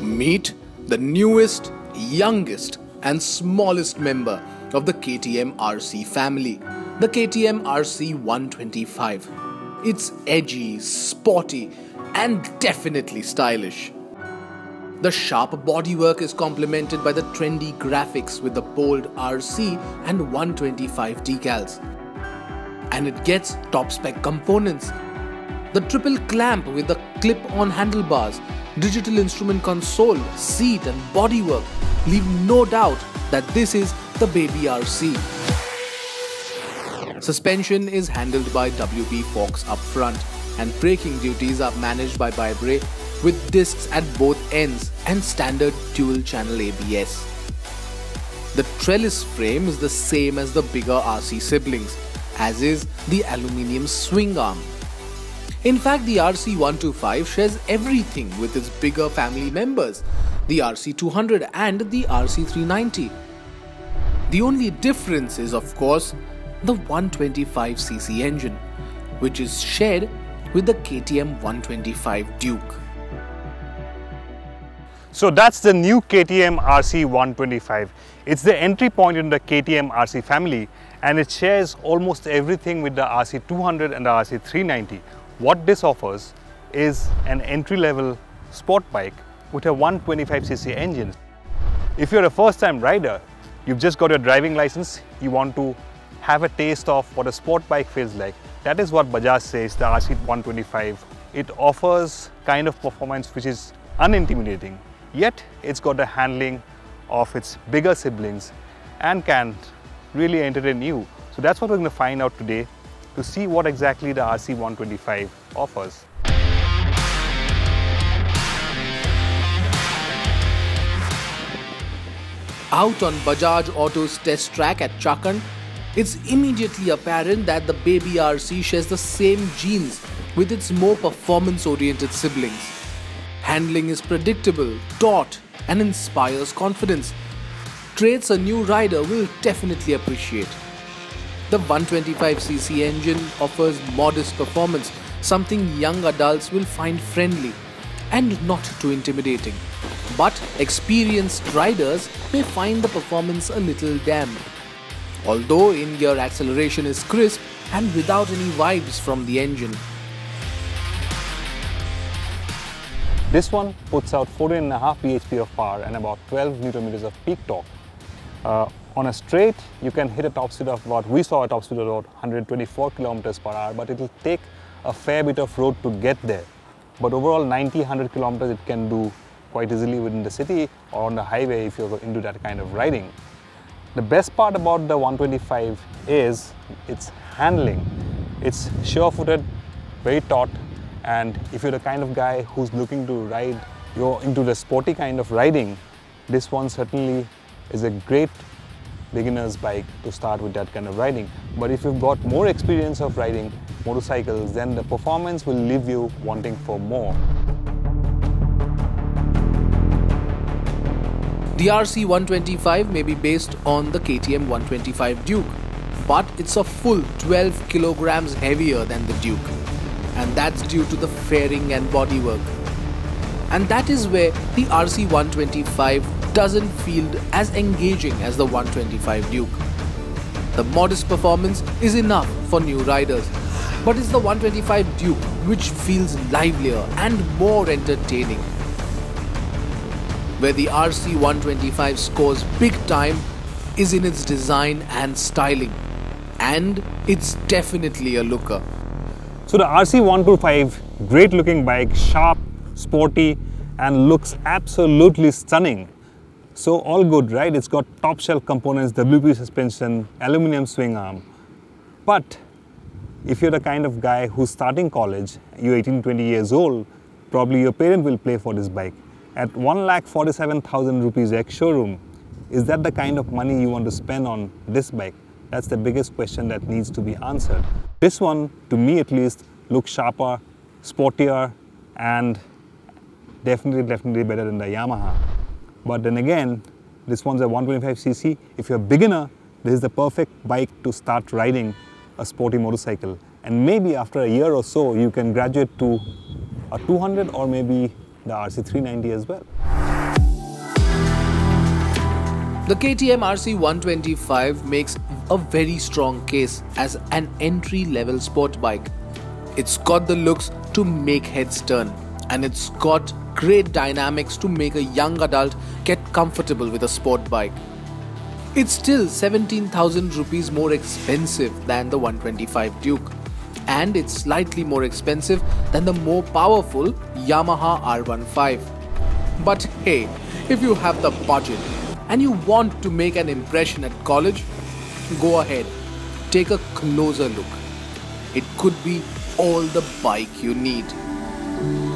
Meet the newest, youngest and smallest member of the KTM RC family, the KTM RC 125. It's edgy, sporty and definitely stylish. The sharp bodywork is complemented by the trendy graphics with the bold RC and 125 decals. And it gets top-spec components. The triple clamp with the clip-on handlebars, digital instrument console, seat and bodywork leave no doubt that this is the baby RC. Suspension is handled by WP Forks up front and braking duties are managed by Brembo with discs at both ends and standard dual-channel ABS. The trellis frame is the same as the bigger RC siblings, as is the aluminium swing arm. In fact, the RC 125 shares everything with its bigger family members, the RC200 and the RC390. The only difference is, of course, the 125cc engine, which is shared with the KTM 125 Duke. So that's the new KTM RC 125. It's the entry point in the KTM RC family and it shares almost everything with the RC 200 and the RC 390. What this offers is an entry-level sport bike with a 125cc engine. If you're a first-time rider, you've just got your driving license, you want to have a taste of what a sport bike feels like. That is what Bajaj says the RC 125. It offers kind of performance which is unintimidating. Yet it's got the handling of its bigger siblings and can really entertain you. So that's what we're going to find out today to see what exactly the RC 125 offers. Out on Bajaj Auto's test track at Chakan, it's immediately apparent that the baby RC shares the same genes with its more performance-oriented siblings. Handling is predictable, taut, and inspires confidence. Traits a new rider will definitely appreciate. The 125cc engine offers modest performance, something young adults will find friendly and not too intimidating. But experienced riders may find the performance a little damp. Although in-gear acceleration is crisp and without any vibes from the engine. This one puts out 14.5 bhp of power and about 12 Nm of peak torque. On a straight, you can hit a top speed of about, we saw a top speed of about 124 km/h, but it will take a fair bit of road to get there. But overall, 90-100 km it can do quite easily within the city or on the highway if you're into that kind of riding. The best part about the 125 is its handling. It's sure-footed, very taut. And if you're the kind of guy who's looking to ride, you're into the sporty kind of riding, this one certainly is a great beginner's bike to start with that kind of riding. But if you've got more experience of riding motorcycles, then the performance will leave you wanting for more. The RC 125 may be based on the KTM 125 Duke, but it's a full 12 kilograms heavier than the Duke. And that's due to the fairing and bodywork. And that is where the RC 125 doesn't feel as engaging as the 125 Duke. The modest performance is enough for new riders, but it's the 125 Duke which feels livelier and more entertaining. Where the RC 125 scores big time is in its design and styling, and it's definitely a looker. So the RC 125, great looking bike, sharp, sporty and looks absolutely stunning. So all good, right? It's got top shelf components, WP suspension, aluminium swing arm. But if you're the kind of guy who's starting college, you're 18, 20 years old, probably your parent will pay for this bike. At 1,47,000 rupees ex-showroom, is that the kind of money you want to spend on this bike? That's the biggest question that needs to be answered. This one, to me at least, looks sharper, sportier and definitely better than the Yamaha. But then again, this one's a 125cc. If you're a beginner, this is the perfect bike to start riding a sporty motorcycle. and maybe after a year or so you can graduate to a 200 or maybe the RC390 as well. The KTM RC 125 makes a very strong case as an entry-level sport bike. It's got the looks to make heads turn, and it's got great dynamics to make a young adult get comfortable with a sport bike. It's still 17,000 rupees more expensive than the 125 Duke, and it's slightly more expensive than the more powerful Yamaha R15. But hey, if you have the budget and you want to make an impression at college, go ahead, take a closer look. It could be all the bike you need.